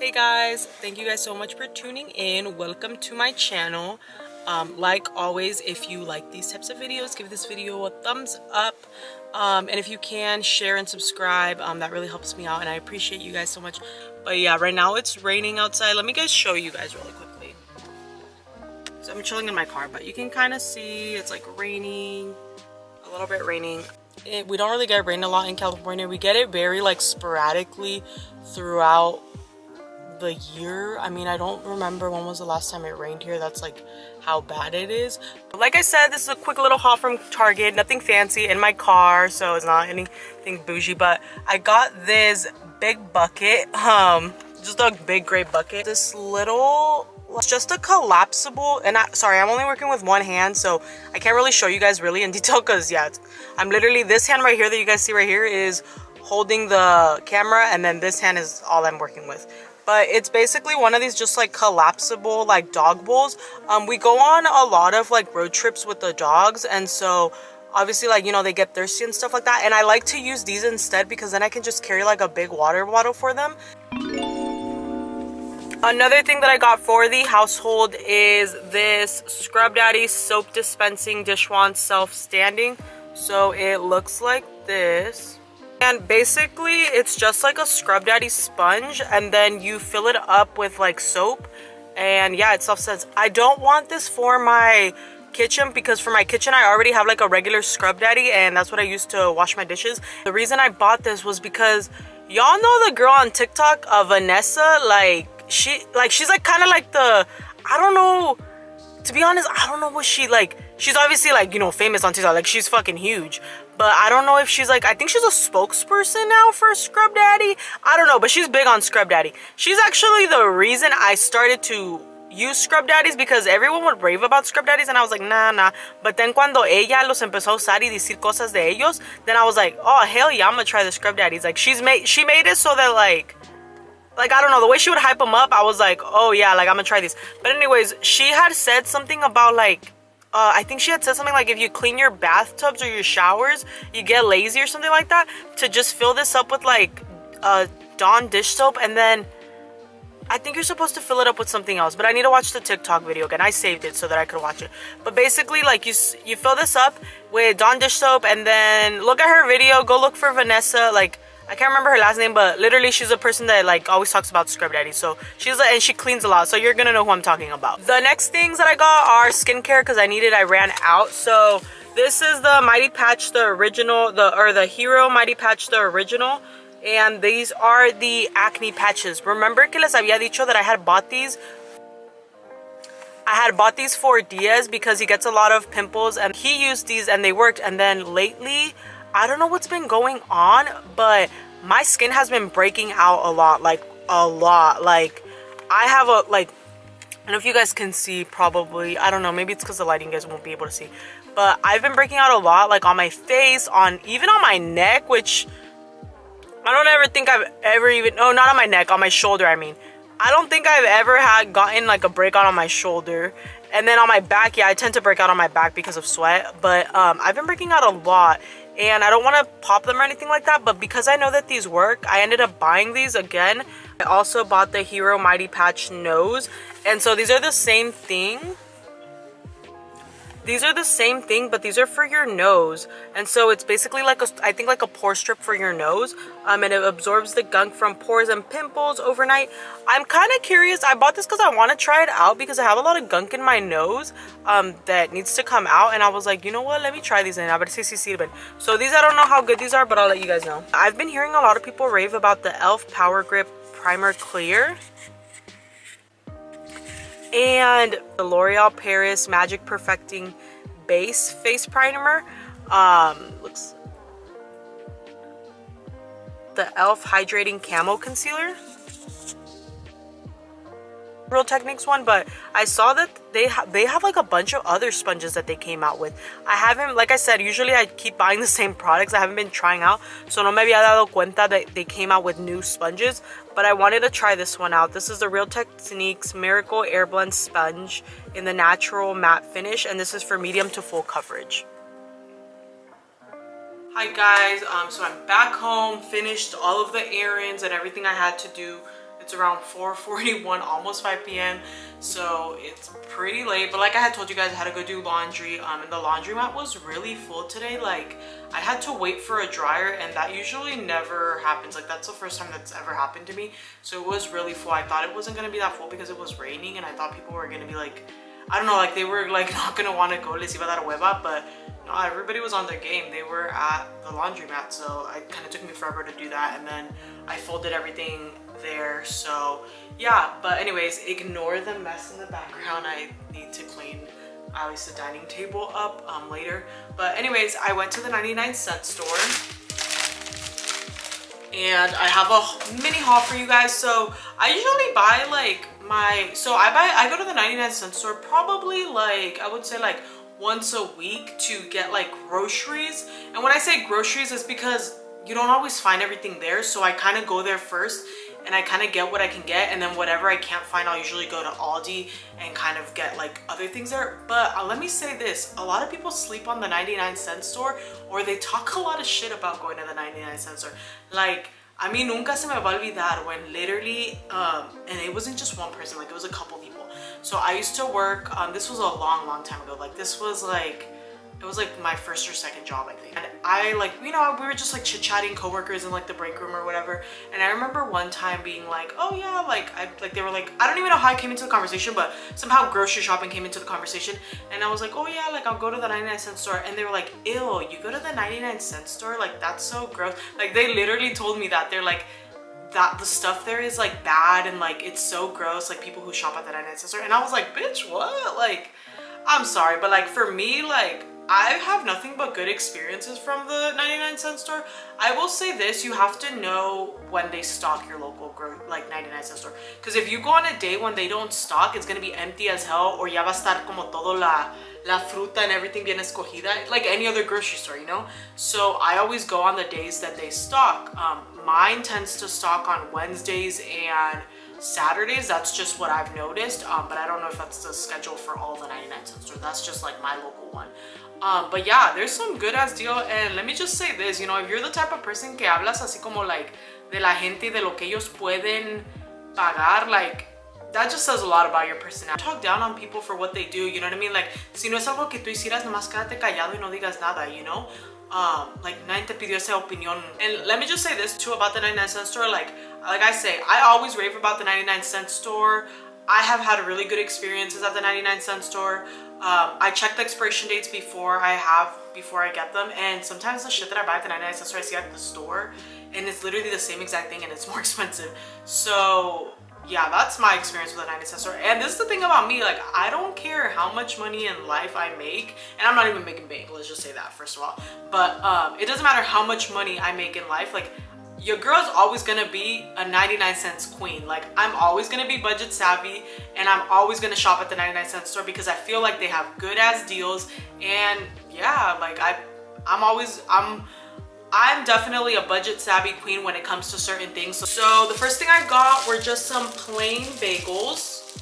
Hey guys, thank you guys so much for tuning in. Welcome to my channel. Like always, if you like these types of videos, give this video a thumbs up, and if you can, share and subscribe. That really helps me out and I appreciate you guys so much. But yeah, right now it's raining outside. Let me guys show you guys really quickly. So I'm chilling in my car, but you can kind of see it's like raining, a little bit raining. We don't really get rain a lot in California. We get it very like sporadically throughout the year. I mean, I don't remember when was the last time it rained here. That's like how bad it is. But like I said, this is a quick little haul from Target, nothing fancy, in my car, so it's not anything bougie. But I got this big bucket, just a big gray bucket. This little, it's just a collapsible, and I'm only working with one hand, so I can't really show you guys really in detail because yeah, I'm literally, this hand right here that you guys see right here is holding the camera, and then this hand is all I'm working with. But it's basically one of these just like collapsible like dog bowls. We go on a lot of like road trips with the dogs, and so obviously, like, you know, they get thirsty and stuff like that, and I like to use these instead because then I can just carry like a big water bottle for them. Another thing that I got for the household is this Scrub Daddy soap dispensing dishwand self-standing. So it looks like this. And basically it's just like a Scrub Daddy sponge, and then you fill it up with like soap, and yeah, it self-stands. I don't want this for my kitchen because for my kitchen I already have like a regular Scrub Daddy, and that's what I use to wash my dishes. The reason I bought this was because y'all know the girl on TikTok, Vanessa, like she's like kind of like the, I don't know, to be honest, I don't know what she like. She's obviously like, you know, famous on TikTok, like she's fucking huge. But I don't know if she's like, I think she's a spokesperson now for Scrub Daddy. I don't know, but she's big on Scrub Daddy. She's actually the reason I started to use Scrub Daddies because everyone would rave about Scrub Daddies and I was like, nah. But then cuando ella los empezó a usar y decir cosas de ellos, then I was like, oh hell yeah, I'm gonna try the Scrub Daddies. Like she made it so that like I don't know, the way she would hype them up, I was like, oh yeah, like I'm gonna try these. But anyways, she had said something about like, I think she had said something like if you clean your bathtubs or your showers, you get lazy or something like that, to just fill this up with like Dawn dish soap, and then I think you're supposed to fill it up with something else, but I need to watch the TikTok video again. I saved it so that I could watch it. But basically like you fill this up with Dawn dish soap, and then look at her video, go look for Vanessa, like I can't remember her last name, but literally she's a person that like always talks about Scrub Daddy. So and she cleans a lot, so you're gonna know who I'm talking about. The next things that I got are skincare because I ran out. So this is the Mighty Patch, the original, the Hero Mighty Patch, the original. And these are the acne patches. Remember que les había dicho that I had bought these for Diaz because he gets a lot of pimples, and he used these and they worked. And then lately, I don't know what's been going on, but my skin has been breaking out a lot. Like I have a, like, I don't know if you guys can see probably, I don't know, maybe it's because the lighting you guys won't be able to see, but I've been breaking out a lot, like on my face, even on my neck, which I don't ever think I've ever even, no, not on my neck, on my shoulder. I mean, I don't think I've ever gotten like a breakout on my shoulder. And then on my back, yeah, I tend to break out on my back because of sweat, but I've been breaking out a lot. And I don't want to pop them or anything like that, but because I know that these work, I ended up buying these again. I also bought the Hero Mighty Patch Nose, and so these are the same thing. These are the same thing, but these are for your nose. And so it's basically like a, I think like a pore strip for your nose. And it absorbs the gunk from pores and pimples overnight. I'm kind of curious. I bought this because I want to try it out because I have a lot of gunk in my nose that needs to come out. And I was like, you know what? Let me try these in. So these, I don't know how good these are, but I'll let you guys know. I've been hearing a lot of people rave about the ELF Power Grip Primer Clear. And the L'Oreal Paris Magic Perfecting Base Face Primer. Looks the ELF Hydrating Camo Concealer. Real Techniques one, but I saw that they have like a bunch of other sponges that they came out with. I haven't, like I said, usually I keep buying the same products. I haven't been trying out, so no me había dado cuenta that they came out with new sponges, but I wanted to try this one out. This is the Real Techniques Miracle Air Blend Sponge in the natural matte finish, and this is for medium to full coverage. Hi guys, so I'm back home, finished all of the errands and everything I had to do. It's around 4:41, almost 5 p.m. so it's pretty late, but like I had told you guys, I had to go do laundry, and the laundromat was really full today. Like, I had to wait for a dryer, and that usually never happens. Like, that's the first time that's ever happened to me. So it was really full. I thought it wasn't gonna be that full because it was raining, and I thought people were gonna be like, I don't know, like they were like not gonna want to go, les iba a dar hueva, but no, everybody was on their game. They were at the laundromat, so it kind of took me forever to do that, and then I folded everything there. So yeah, but anyways, ignore the mess in the background. I need to clean at least the dining table up later. But anyways, I went to the 99-cent store, and I have a mini haul for you guys. So I usually buy like my, I go to the 99-cent store probably like, I would say like once a week to get like groceries. And when I say groceries, it's because you don't always find everything there. So I kind of go there first and I kind of get what I can get, and then whatever I can't find, I'll usually go to Aldi and kind of get like other things there. But let me say this, a lot of people sleep on the 99-cent store, or they talk a lot of shit about going to the 99-cent store. Like, I mean, nunca se me va a olvidar when literally, and it wasn't just one person, like it was a couple people. So I used to work, this was a long time ago, like this was like, it was like my first or second job, I think. And I like, you know, we were just like chit-chatting coworkers in like the break room or whatever. And I remember one time being like, oh yeah, like they were like, I don't even know how I came into the conversation, but somehow grocery shopping came into the conversation. And I was like, oh yeah, like I'll go to the 99-cent store. And they were like, ew, you go to the 99-cent store? Like, that's so gross. Like, they literally told me that. They're like, that the stuff there is like bad and like it's so gross, like people who shop at the 99-cent store. And I was like, bitch, what? Like, I'm sorry, but like for me, like, I have nothing but good experiences from the 99-cent store. I will say this, you have to know when they stock your local like 99-cent store. Because if you go on a day when they don't stock, it's going to be empty as hell, or ya va a estar como todo la fruta and everything bien escogida, like any other grocery store, you know? So I always go on the days that they stock. Mine tends to stock on Wednesdays and Saturdays. That's just what I've noticed, but I don't know if that's the schedule for all the 99-cent stores. That's just like my local one. But yeah, there's some good ass deal. And let me just say this, you know, if you're the type of person que hablas así como like de la gente y de lo que ellos pueden pagar, like that just says a lot about your personality. Talk down on people for what they do, you know what I mean? Like, si no es algo que tú hicieras, nomás quédate callado y no digas nada, you know? Like, nadie te pidió esa opinión. And let me just say this too about the 99-cent store. Like I say, I always rave about the 99-cent store. I have had really good experiences at the 99-cent store. I check the expiration dates before I get them, and sometimes the shit that I buy at the 99-cent store I see at the store, and it's literally the same exact thing, and it's more expensive. So yeah, that's my experience with the 99-cent store. And this is the thing about me, like, I don't care how much money in life I make, and I'm not even making bank, let's just say that first of all, but it doesn't matter how much money I make in life. Like, your girl's always gonna be a 99-cent queen. Like, I'm always gonna be budget savvy, and I'm always gonna shop at the 99-cent store because I feel like they have good ass deals. And yeah, like I'm definitely a budget savvy queen when it comes to certain things. So the first thing I got were just some plain bagels.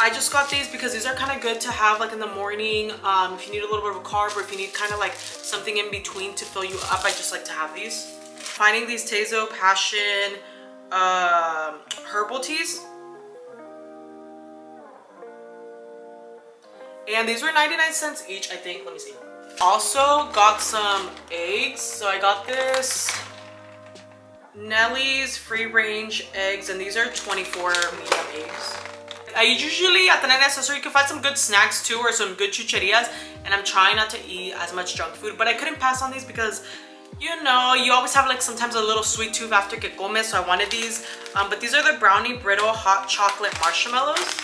I just got these because these are kind of good to have like in the morning, if you need a little bit of a carb, or if you need kind of like something in between to fill you up. I just like to have these. Finding these Tazo passion herbal teas, and these were 99 cents each, I think. Let me see. Also got some eggs. So I got this Nellie's free range eggs, and these are 24 medium eggs. I usually at the 99-cent store you can find some good snacks too, or some good chucherías, and I'm trying not to eat as much junk food, but I couldn't pass on these because, you know, you always have like sometimes a little sweet tooth after que comes, so I wanted these. But these are the brownie brittle hot chocolate marshmallows.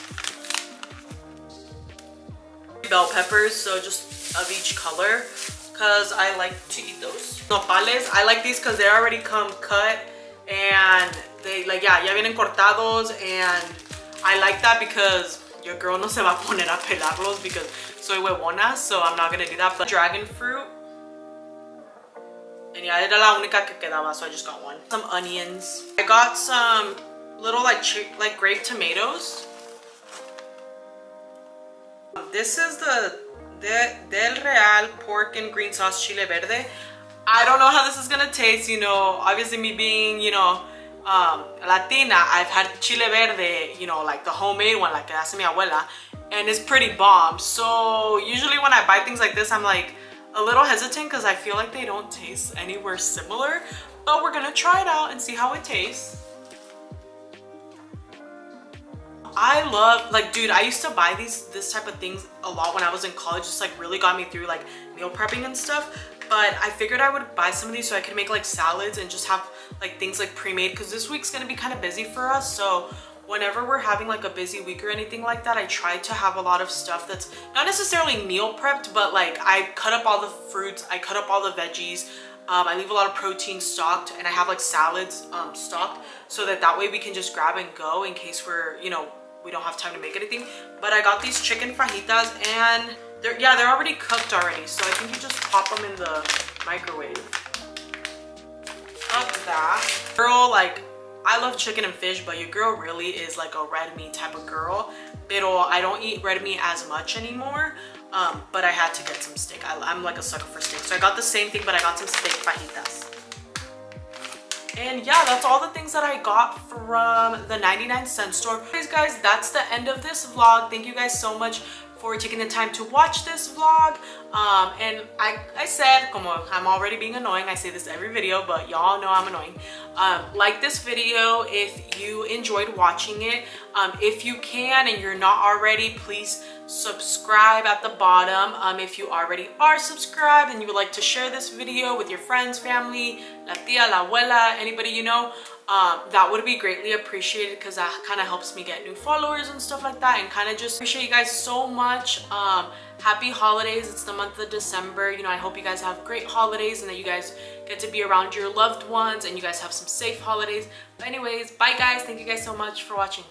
Bell peppers, so just of each color, because I like to eat those. Nopales, I like these because they already come cut, and they like, yeah, ya vienen cortados, and I like that because your girl no se va a poner a pelarlos because soy huevona, so I'm not going to do that. But dragon fruit. And yeah, era la única que quedaba, so I just got one. Some onions. I got some little like grape tomatoes. This is the De Del Real pork and green sauce chile verde. I don't know how this is gonna taste, you know, obviously me being, you know, Latina, I've had chile verde, you know, like the homemade one, like que hace mi abuela, and it's pretty bomb. So usually when I buy things like this, I'm like a little hesitant because I feel like they don't taste anywhere similar, but we're gonna try it out and see how it tastes. I love, like, dude, I used to buy this type of things a lot when I was in college. Just like really got me through like meal prepping and stuff. But I figured I would buy some of these so I could make like salads and just have like things like pre-made, because this week's gonna be kind of busy for us. So whenever we're having like a busy week or anything like that, I try to have a lot of stuff that's not necessarily meal prepped, but like I cut up all the fruits, I cut up all the veggies, I leave a lot of protein stocked, and I have like salads stocked, so that way we can just grab and go in case we're, you know, we don't have time to make anything. But I got these chicken fajitas, and they're already cooked already, so I think you just pop them in the microwave. Up that. Girl, like, I love chicken and fish, but your girl really is like a red meat type of girl. Pero I don't eat red meat as much anymore, but I had to get some steak. I'm like a sucker for steak. So I got the same thing, but I got some steak fajitas. And yeah, that's all the things that I got from the 99-cent store. Anyways, guys, that's the end of this vlog. Thank you guys so much for taking the time to watch this vlog. And I said, come on, I'm already being annoying. I say this every video, but y'all know I'm annoying. Like this video if you enjoyed watching it. If you can and you're not already, please subscribe at the bottom. If you already are subscribed and you would like to share this video with your friends, family, la tia, la abuela, anybody you know, that would be greatly appreciated, because that kind of helps me get new followers and stuff like that, and kind of just appreciate you guys so much. Happy holidays. It's the month of December. You know, I hope you guys have great holidays and that you guys get to be around your loved ones and you guys have some safe holidays. But anyways, bye guys. Thank you guys so much for watching.